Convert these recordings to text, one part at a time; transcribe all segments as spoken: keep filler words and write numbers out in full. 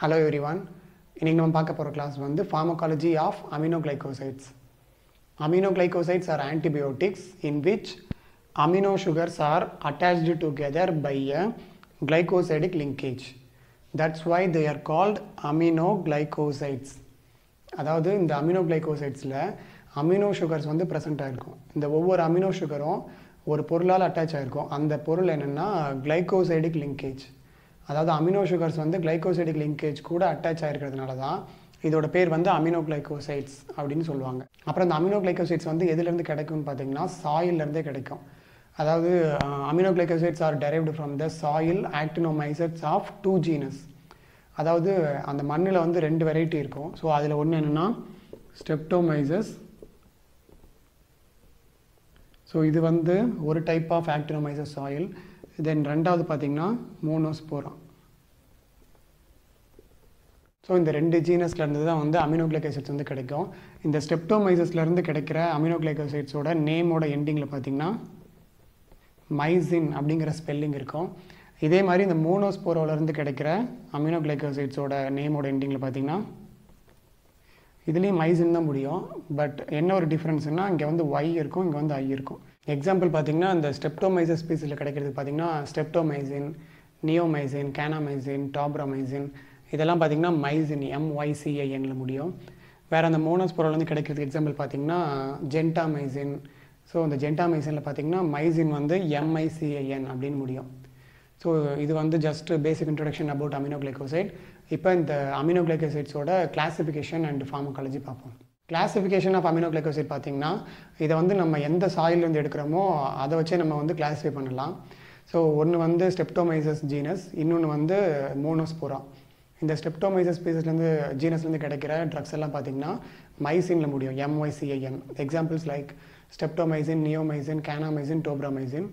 Hello everyone. In our class, the pharmacology of aminoglycosides. Aminoglycosides are antibiotics in which amino sugars are attached together by a glycosidic linkage. That's why they are called aminoglycosides. That is, in the aminoglycosides, amino sugars are present. In the over amino sugar, one porulal attached. And the porul is glycosidic linkage. That is, amino sugars are glycosidic linkage attached. இதோட பேர் வந்து aminoglycosides அப்படினு சொல்வாங்க. அப்புறம் அந்த aminoglycosides வந்து எதில இருந்து கிடைக்கும்னு பாத்தீங்கன்னா சாயில்ல இருந்தே கிடைக்கும். அதாவது aminoglycosides are derived from the soil actinomycetes of two genus. அதாவது அந்த மண்ணில வந்து ரெண்டு வெரைட்டி இருக்கும். சோ அதுல ஒன்னு என்னன்னா Streptomyces. சோ இது வந்து ஒரு type of actinomyces soil. Then இரண்டாவது பாத்தீங்கன்னா Monospora. So in the two genus la irundha dhaan vand aminoglycosides vand kedaikum inda streptomyces la irundha kedaikira aminoglycosides oda name oda ending la pathina mycin abingra spelling irukum idhe mari inda monospora la irundha kedaikira aminoglycosides oda name oda ending la pathina idhile mycin dhaan mudiyum but enna or difference na inga vand y irukum inga vand i irukum example pathina inda streptomyces species la kedaikiradhu pathina streptomycin neomycin kanamycin tobramycin இதெல்லாம் பாத்தீங்கன்னா mycin mycin ல முடியும். வேற அந்த மோனோஸ்போரால இருந்து கிடைக்கிறது example பாத்தீங்கன்னா gentamicin. So அந்த gentamicin ல பாத்தீங்கன்னா mycin வந்து mycin அப்படினு முடியும். சோ இது வந்து just basic introduction about aminoglycoside. இப்போ இந்த aminoglycosides ஓட classification and pharmacology பாப்போம். Classification of aminoglycoside பாத்தீங்கன்னா இத வந்து நம்ம எந்த soil ல இருந்து எடுக்கறோமோ அத வச்சு நம்ம வந்து classify பண்ணலாம். சோ ஒன்னு வந்து Streptomyces genus, இன்னொன்னு வந்து Monospora. In the Streptomyces species the genus and the drugs mycin la mudiyum mycin examples like streptomycin neomycin kanamycin tobramycin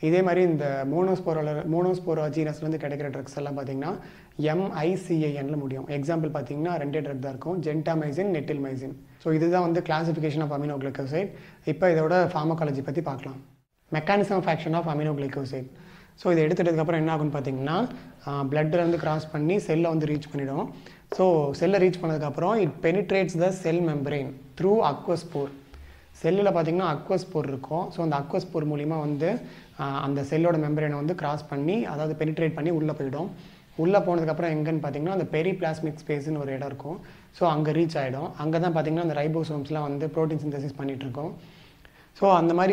idhe mari inda monospora monospora genus la kedaikira drugs alla pathina mycin la mudiyum example pathina rende drug da irukum gentamicin netilmycin so idhu da vand classification of aminoglycoside ipo idoda pharmacology pathi paakalam mechanism of action of aminoglycoside. So இத எடுத்துட்டதுக்கு அப்புறம் என்ன ஆகும் பாத்தீங்கன்னா blood ல இருந்து cross பண்ணி cell ல வந்து reach பண்ணிடும். So cell ல reach பண்ணதுக்கு அப்புறம் it penetrates the cell membrane through aquaspore. Cell ல பாத்தீங்கன்னா aquaspore இருக்கும். So அந்த aquaspore மூலமா வந்து அந்த செல்லோட மெம்பரேனை வந்து cross பண்ணி அதாவது penetrate பண்ணி உள்ள போய்டும். உள்ள போனதுக்கு அப்புறம் எங்கன்னு பாத்தீங்கன்னா அந்த periplasmic space ன்னு ஒரு இடம் இருக்கும். So அங்க reach ஆயிடும். அங்க தான் பாத்தீங்கன்னா அந்த ribosomes-லாம் வந்து protein synthesis பண்ணிட்டு இருக்கும். So அந்த மாதிரி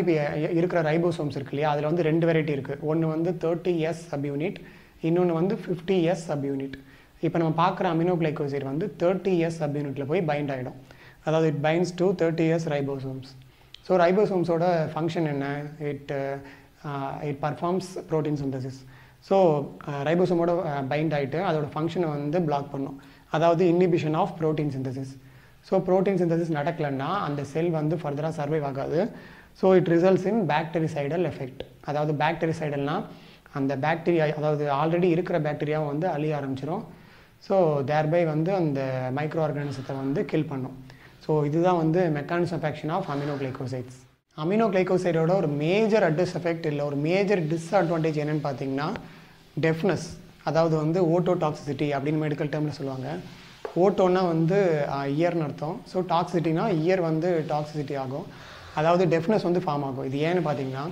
இருக்கிற ரைபோசோம்ஸ் இருக்கு இல்லையா அதுல வந்து ரெண்டு வெரைட்டி இருக்கு. ஒன்னு வந்து thirty S subunit, இன்னொன்னு வந்து fifty S subunit. இப்போ நம்ம பார்க்குற அமினோகிளைகோசைட் வந்து thirty S subunitல போய் பைண்ட் ஆயிடும். அதாவது it binds to thirty S ribosomes. So ribosomes ஓட ஃபங்க்ஷன் என்ன? It uh, it performs protein synthesis. So uh, ribosome ஓட பைண்ட் ஆயிட்டு அதோட ஃபங்க்ஷனை வந்து பிளாக் பண்ணும். அதாவது inhibition of protein synthesis. So protein synthesis நடக்கலன்னா அந்த செல் வந்து further ah survive ஆகாது. So it results in bactericidal effect. அதாவது bactericidalனா அந்த bacteria அதாவது ஆல்ரெடி இருக்கிற bacteria வந்து அழிய ஆரம்பிச்சிரும். So thereby வந்து அந்த microorganisms-ஐ வந்து kill பண்ணும். So இதுதான் வந்து mechanism of action of aminoglycosides. Aminoglycoside-ஓட ஒரு major adverse effect இல்ல ஒரு major disadvantage என்னன்னு பாத்தீங்கன்னா deafness. அதாவது வந்து ototoxicity அப்படினு medical termல சொல்வாங்க. ஓட்டோனா வந்து இயர்னு அர்த்தம். சோ டாக்ஸிசிட்டினா இயர் வந்து டாக்ஸிசிட்டி ஆகும். அதாவது டெஃப்னஸ் வந்து ஃபார்ம் ஆகும். இது ஏன்னு பாத்தீங்கன்னா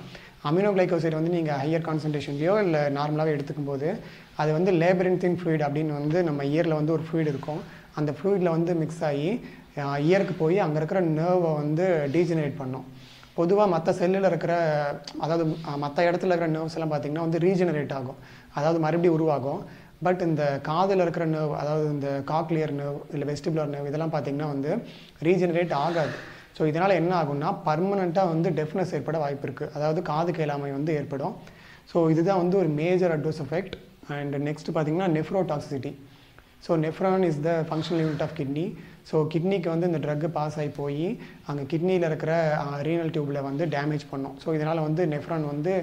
அமினோகிளைகோசைட் வந்து நீங்க ஹையர் கான்சன்ட்ரேஷன்லயோ இல்ல நார்மலாவே எடுத்துக்கும்போது அது வந்து லேபரின்தின் ஃப்ளூயிட் அப்படின்னு வந்து நம்ம இயர்ல வந்து ஒரு ஃப்ளூயிட் இருக்கும். அந்த ஃப்ளூயிட்ல வந்து மிக்ஸ் ஆகி இயருக்கு போய் அங்க இருக்கிற நர்வை வந்து டீஜெனரேட் பண்ணும். பொதுவா மத்த செல்லுல இருக்கிற அதாவது மத்த இடத்துல இருக்கிற நர்வ்ஸ் எல்லாம் பாத்தீங்கன்னா வந்து ரீஜெனரேட் ஆகும். அதாவது மறுபடியும் உருவாகும். பட் இந்த காதுல இருக்கிற நர்வ் அதாவது இந்த காக்லியர் நர்வ் இல்ல வெஸ்டிபுலர் நர்வ் இதெல்லாம் பாத்தீங்கன்னா வந்து ரீஜெனரேட் ஆகாது. சோ இதனால என்ன ஆகும்னா பெர்மனன்ட்டா வந்து டெஃப்னஸ் ஏற்பட வாய்ப்பு இருக்கு. அதாவது காது கேளாமை வந்து ஏற்படும். சோ இதுதான் வந்து ஒரு major adverse effect. And next பாத்தீங்கன்னா nephrotoxicity. So nephron is the functional unit of kidney. So கிட்னிக்கு வந்து இந்த ட்ரக் பாஸ் ஆகி போய் அங்க கிட்னில இருக்கிற ரீனல் டியூப்ல வந்து டேமேஜ் பண்ணும். சோ இதனால வந்து நெஃப்ரான் வந்து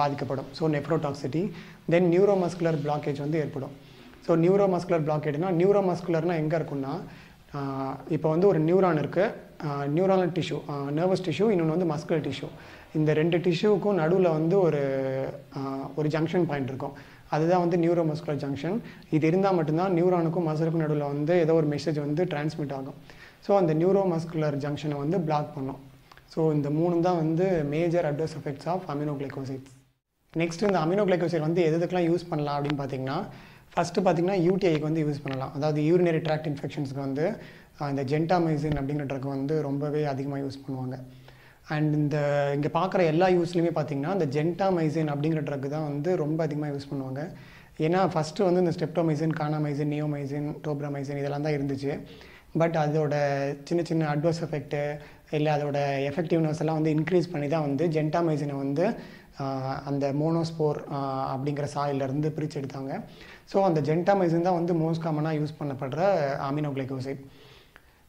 பாதிக்கப்படும். So nephrotoxicity. Then neuromuscular blockage வந்து ஏற்படும். சோ நியூரோமஸ்குலர் பிளாக்கேஜ்னா நியூரோமஸ்குலர்னா எங்க இருக்கும்னா இப்போ வந்து ஒரு நியூரான் இருக்கு. நியூரானல் டிஷ்யூ நர்வஸ் டிஷ்யூ இன்னொன்று வந்து மஸ்குலர் டிஷ்யூ. இந்த ரெண்டு டிஷ்யூவுக்கும் நடுவில் வந்து ஒரு ஒரு ஜங்ஷன் பாயிண்ட் இருக்கும். அதுதான் வந்து நியூரோமஸ்குலர் ஜங்ஷன். இது இருந்தால் மட்டும்தான் நியூரானுக்கும் மசிலுக்கும் நடுவில் வந்து ஏதோ ஒரு மெசேஜ் வந்து டிரான்ஸ்மிட் ஆகும். ஸோ அந்த நியூரோமஸ்குலர் ஜங்ஷனை வந்து பிளாக் பண்ணும். ஸோ இந்த மூணும் தான் வந்து major adverse effects of aminoglycosides. Next இந்த அமினோகிளைகோசைட் வந்து எதுக்கெல்லாம் யூஸ் பண்ணலாம் அப்படின்னு பார்த்தீங்கன்னா, ஃபஸ்ட்டு பார்த்தீங்கன்னா யூடிஐக்கு வந்து யூஸ் பண்ணலாம். அதாவது யூரினரி ட்ராக்ட் இன்ஃபெக்ஷன்ஸுக்கு வந்து இந்த ஜென்டாமைசின் அப்படிங்கிற ட்ரக் வந்து ரொம்பவே அதிகமாக யூஸ் பண்ணுவாங்க. அண்ட் இந்த இங்கே பார்க்குற எல்லா யூஸ்லையுமே பார்த்தீங்கன்னா இந்த ஜென்டாமைசின் அப்படிங்கிற ட்ரக் தான் வந்து ரொம்ப அதிகமாக யூஸ் பண்ணுவாங்க. ஏன்னா ஃபஸ்ட்டு வந்து இந்த ஸ்ட்ரெப்டோமைசின், கானாமைசின், நியோமைசின், டோப்ராமைசின் இதெல்லாம் தான் இருந்துச்சு. பட் அதோட சின்ன சின்ன அட்வர்ஸ் எஃபெக்ட்டு இல்லை அதோட எஃபெக்டிவ்னஸ் எல்லாம் வந்து இன்க்ரீஸ் பண்ணி தான் வந்து ஜென்டாமைசினை வந்து அந்த மோனோஸ்போர் அப்படிங்கிற சாயிலிருந்து பிரித்து எடுத்தாங்க. ஸோ அந்த ஜென்டாமைசின் தான் வந்து மோஸ்ட் காமனாக யூஸ் பண்ணப்படுற அமினோகிளைகோசைட்.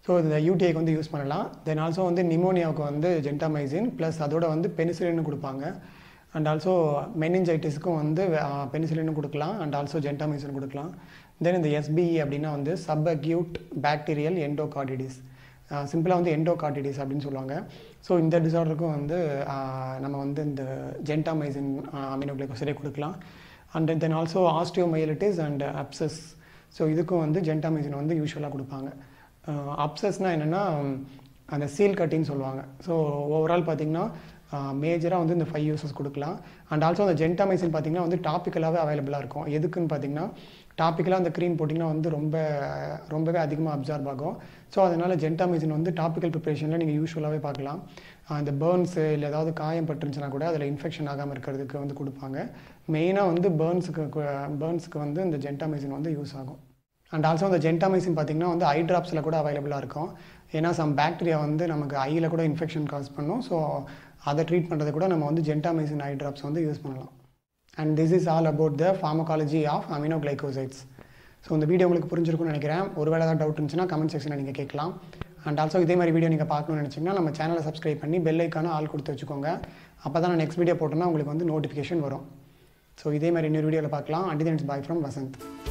ஸோ இந்த யூடிஐக்கு வந்து யூஸ் பண்ணலாம். தென் ஆல்சோ வந்து நிமோனியாவுக்கு வந்து ஜென்டாமைசின் ப்ளஸ் அதோட வந்து பெனிசிலின்னு கொடுப்பாங்க. அண்ட் ஆல்சோ மெனிஞ்சைட்டிஸ்க்கும் வந்து பெனிசிலின்னு கொடுக்கலாம். அண்ட் ஆல்சோ ஜென்டாமைசின் கொடுக்கலாம். தென் இந்த எஸ்பிஇ அப்படின்னா வந்து சப் அக்யூட் பாக்டீரியல் எண்டோகார்டிடிஸ், சிம்பிளாக வந்து எண்டோகார்டிடிஸ் அப்படின்னு சொல்லுவாங்க. ஸோ இந்த டிசார்டருக்கும் வந்து நம்ம வந்து இந்த ஜென்டாமைசின் அமினோகிளைகோசைடே கொடுக்கலாம். And then also osteomyelitis and abscess, so இதுக்கும் வந்து ஜென்டாமைசின் வந்து யூஸ்வலாக கொடுப்பாங்க. அப்சஸ்னால் என்னென்னா அந்த சீல் கட்டின்னு சொல்லுவாங்க. ஸோ ஓவரால் பார்த்திங்கன்னா மேஜராக வந்து இந்த ஃபைவ் யூசஸ் கொடுக்கலாம். அண்ட் ஆல்சோ அந்த ஜென்டாமைசின் பார்த்திங்கன்னா வந்து டாப்பிக்கலாகவே அவைலபிளாக இருக்கும். எதுக்குன்னு பார்த்திங்கன்னா டாப்பிக்கலாக அந்த க்ரீம் போட்டிங்கன்னா வந்து ரொம்ப ரொம்பவே அதிகமாக அப்சார்ப் ஆகும். ஸோ அதனால் ஜென்டாமைசின் வந்து டாப்பிக்கல் ப்ரிப்ரேஷனில் நீங்கள் யூஸ்வலாகவே பார்க்கலாம். அந்த பேர்ன்ஸு இல்லை ஏதாவது காயம் பட்டுருந்துச்சுன்னா கூட அதில் இன்ஃபெக்ஷன் ஆகாமல் இருக்கிறதுக்கு வந்து கொடுப்பாங்க. மெயினாக வந்து பேர்ன்ஸுக்கு பேர்ன்ஸுக்கு வந்து இந்த ஜென்டாமைசின் வந்து யூஸ் ஆகும். அண்ட் ஆல்சோ அந்த ஜென்டாமைசின் பார்த்திங்கன்னா வந்து ஐ ட்ராப்ஸில் கூட அவைலபிளாக இருக்கும். ஏன்னா சம் பாக்டீரியா வந்து நமக்கு ஐயில் கூட இன்ஃபெக்ஷன் காஸ் பண்ணும். ஸோ அதை ட்ரீட் பண்ணுறது கூட நம்ம வந்து ஜென்டாமைசின் ஐ ட்ராப்ஸ் வந்து யூஸ் பண்ணலாம். And this is all about the pharmacology of aminoglycosides. So இந்த வீடியோ உங்களுக்கு புரிஞ்சிருக்கும்னு நினைக்கிறேன். ஒருவேளை ஏதாவது டவுட் இருந்துச்சுன்னா கமெண்ட் செக்ஷனில் நீங்கள் கேட்கலாம். அண்ட் ஆல்சோ இதே மாதிரி வீடியோ நீங்கள் பார்க்கணும்னு நினச்சிங்கன்னா நம்ம சேனலை சப்ஸ்கிரைப் பண்ணி பெல் ஐக்கான ஆல் கொடுத்து வச்சுக்கோங்க. அப்போ தான் நான் நெக்ஸ்ட் வீடியோ போட்டோன்னா உங்களுக்கு வந்து நோட்டிஃபிகேஷன் வரும். ஸோ இதே மாதிரி இன்னொரு வீடியோவில் பார்க்கலாம். And thanks bye from Vasanth.